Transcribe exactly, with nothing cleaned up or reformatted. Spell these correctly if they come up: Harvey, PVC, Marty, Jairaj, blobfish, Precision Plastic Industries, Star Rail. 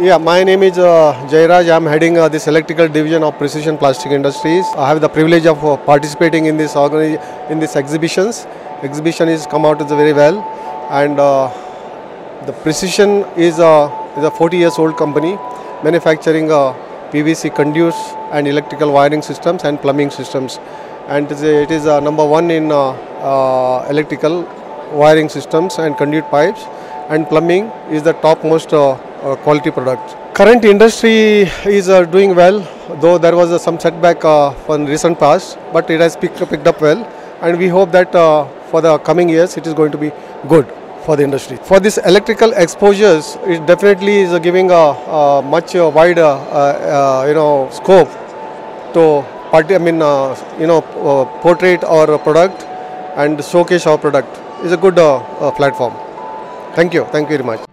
Yeah, my name is uh, Jairaj. I am heading uh, this electrical division of Precision Plastic Industries. I have the privilege of uh, participating in this in this exhibitions. Exhibition is come out very well, and uh, the Precision is a is a forty years old company manufacturing uh, P V C conduits and electrical wiring systems and plumbing systems, and it is uh, number one in uh, uh, electrical wiring systems and conduit pipes, and plumbing is the topmost Uh, Uh, quality products. Current industry is uh, doing well, though there was uh, some setback uh, from recent past, but it has picked, picked up well, and we hope that uh, for the coming years it is going to be good for the industry. For this electrical exposures, it definitely is uh, giving a uh, uh, much uh, wider uh, uh, you know scope to part I mean uh, you know uh, portrait our product and showcase our product. It's a good uh, uh, platform. Thank you. Thank you very much.